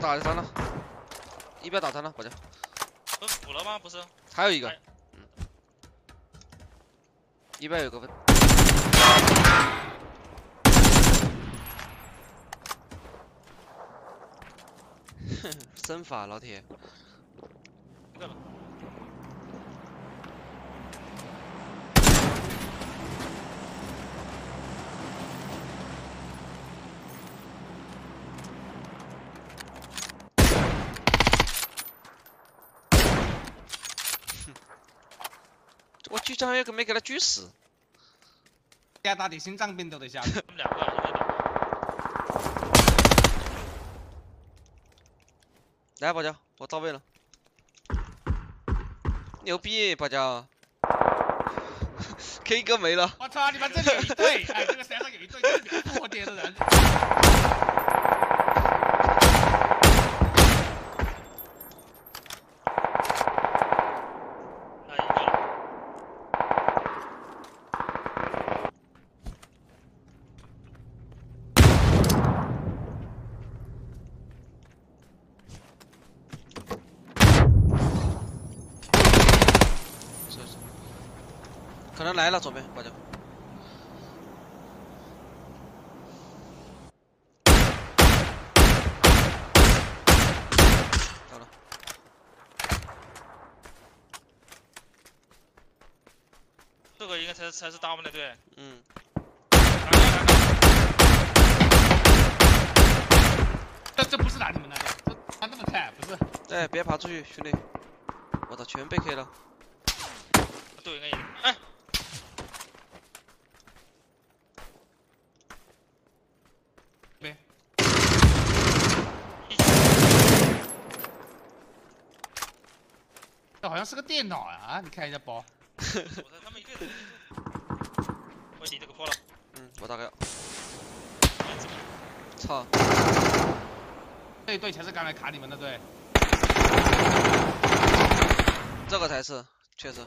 上打残了，一边打残了，保家。不是补了吗？不是，还有一个，嗯，一边有个分。哼，身法老铁。对了。 我狙枪也没给他狙死，加打点心脏病都得下。他们两个人来，宝家，我到位了，牛逼，宝家 ，K 哥没了。我操，你们这里有一队，哎，这个山上有一队，我天的人。可能来了，左边，保家。到了。这个应该才是他们的队。嗯。这不是打你们的，这他那么菜，不是。哎，别爬出去，兄弟！我操，全被 K 了。队应该赢。哎。 这好像是个电脑啊！你看一下包。我在他们一队。我顶这个破了。嗯，我大概。操！这一队才是刚才卡你们的队。这个才是，确实。